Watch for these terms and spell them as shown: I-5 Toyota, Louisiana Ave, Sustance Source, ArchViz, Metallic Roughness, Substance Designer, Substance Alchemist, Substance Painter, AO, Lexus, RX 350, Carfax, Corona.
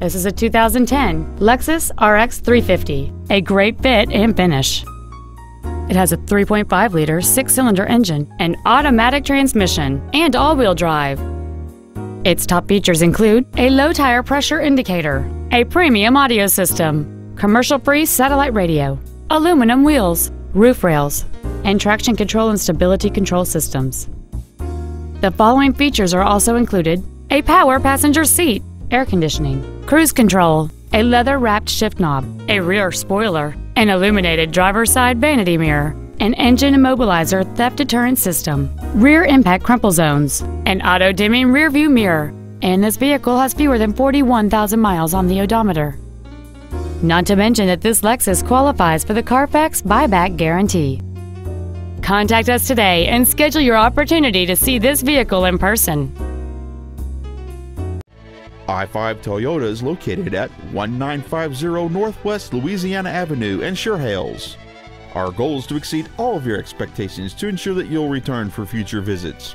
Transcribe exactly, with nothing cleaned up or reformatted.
This is a two thousand ten Lexus R X three fifty, a great fit and finish. It has a three point five liter six-cylinder engine, an automatic transmission, and all-wheel drive. Its top features include a low-tire pressure indicator, a premium audio system, commercial-free satellite radio, aluminum wheels, roof rails, and traction control and stability control systems. The following features are also included: a power passenger seat, air conditioning, cruise control, a leather-wrapped shift knob, a rear spoiler, an illuminated driver's side vanity mirror, an engine immobilizer theft deterrent system, rear impact crumple zones, an auto-dimming rearview mirror, and this vehicle has fewer than forty-one thousand miles on the odometer. Not to mention that this Lexus qualifies for the Carfax buyback guarantee. Contact us today and schedule your opportunity to see this vehicle in person. I five Toyota is located at one nine five zero Northwest Louisiana Avenue in Shore Hills. Our goal is to exceed all of your expectations to ensure that you'll return for future visits.